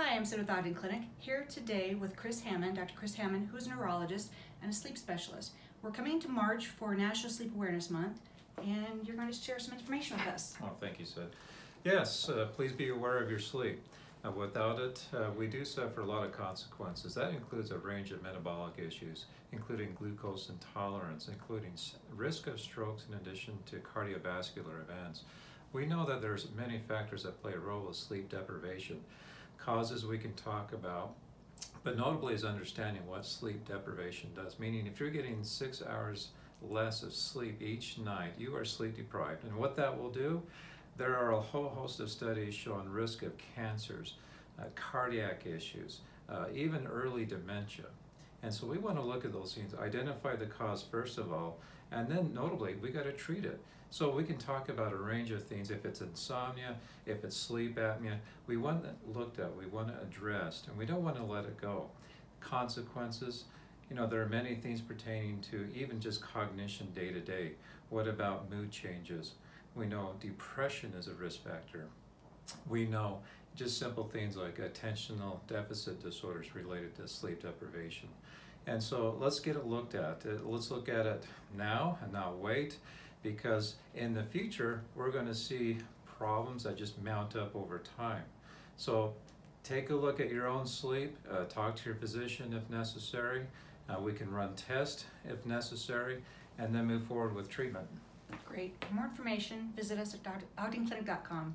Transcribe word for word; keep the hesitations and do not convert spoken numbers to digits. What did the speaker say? Hi, I'm Sid with Ogden Clinic, here today with Chris Hammond, Doctor Chris Hammond, who's a neurologist and a sleep specialist. We're coming into March for National Sleep Awareness Month, and you're going to share some information with us. Oh, thank you, Sid. Yes, uh, please be aware of your sleep. Uh, without it, uh, we do suffer a lot of consequences. That includes a range of metabolic issues, including glucose intolerance, including risk of strokes in addition to cardiovascular events. We know that there's many factors that play a role with sleep deprivation. Causes we can talk about, but notably is understanding what sleep deprivation does, meaning if you're getting six hours less of sleep each night, you are sleep deprived. And what that will do, there are a whole host of studies showing risk of cancers, uh, cardiac issues, uh, even early dementia. And so we want to look at those things, identify the cause first of all, and then notably, we got to treat it. So we can talk about a range of things. If it's insomnia, if it's sleep apnea, we want it looked at, we want it addressed, and we don't want to let it go. Consequences, you know, there are many things pertaining to even just cognition day to day. What about mood changes? We know depression is a risk factor. We know just simple things like attentional deficit disorders related to sleep deprivation. And so let's get it looked at. Let's look at it now and not wait, because in the future, we're going to see problems that just mount up over time. So take a look at your own sleep, uh, talk to your physician if necessary. Uh, we can run tests if necessary, and then move forward with treatment. Great. For more information, visit us at ogden clinic dot com.